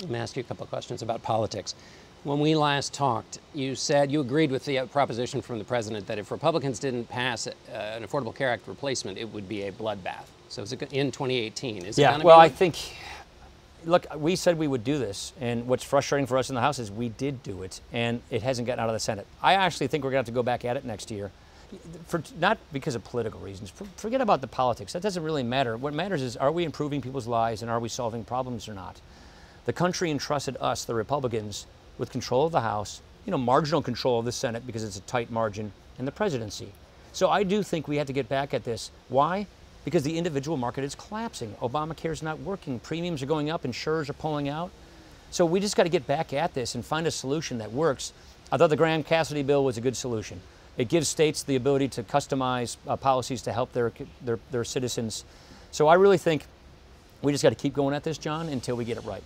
I'm going to ask you a couple of questions about politics. When we last talked, you said you agreed with the proposition from the president that if Republicans didn't pass an Affordable Care Act replacement, it would be a bloodbath. So is it in 2018? Is it gonna be? Well, I think, look, we said we would do this, and what's frustrating for us in the House is we did do it, and it hasn't gotten out of the Senate. I actually think we're going to have to go back at it next year, not because of political reasons. Forget about the politics. That doesn't really matter. What matters is, are we improving people's lives, and are we solving problems or not? The country entrusted us, the Republicans, with control of the House, you know, marginal control of the Senate because it's a tight margin, and the presidency. So I do think we have to get back at this. Why? Because the individual market is collapsing. Obamacare's not working. Premiums are going up. Insurers are pulling out. So we just got to get back at this and find a solution that works. I thought the Graham-Cassidy bill was a good solution. It gives states the ability to customize policies to help their citizens. So I really think we just got to keep going at this, John, until we get it right.